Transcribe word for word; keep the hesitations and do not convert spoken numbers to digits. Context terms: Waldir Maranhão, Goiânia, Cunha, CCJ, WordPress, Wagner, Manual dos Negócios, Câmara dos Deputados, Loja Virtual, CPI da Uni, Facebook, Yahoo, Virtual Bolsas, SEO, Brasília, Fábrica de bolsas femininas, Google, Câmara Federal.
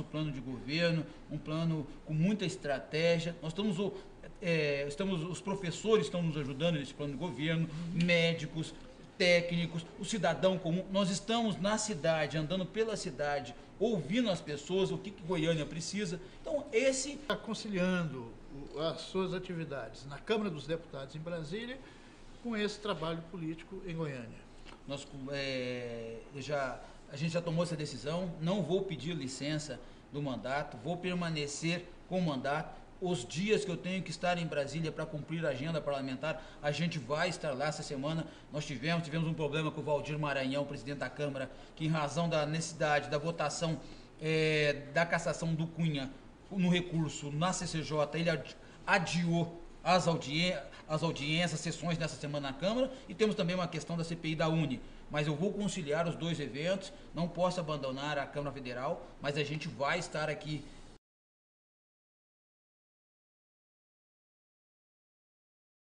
nosso plano de governo, um plano com muita estratégia. Nós estamos, é, estamos os professores estão nos ajudando nesse plano de governo, médicos, técnicos, o cidadão comum. Nós estamos na cidade, andando pela cidade, ouvindo as pessoas, o que, que Goiânia precisa. Então, esse... Conciliando as suas atividades na Câmara dos Deputados em Brasília com esse trabalho político em Goiânia. Nós, é, já, a gente já tomou essa decisão, não vou pedir licença do mandato, vou permanecer com o mandato. Os dias que eu tenho que estar em Brasília para cumprir a agenda parlamentar, a gente vai estar lá essa semana. Nós tivemos, tivemos um problema com o Waldir Maranhão, presidente da Câmara, que em razão da necessidade da votação é, da cassação do Cunha no recurso na C C J, ele adiou as, audien as audiências, as sessões dessa semana na Câmara, e temos também uma questão da C P I da Uni. Mas eu vou conciliar os dois eventos, não posso abandonar a Câmara Federal, mas a gente vai estar aqui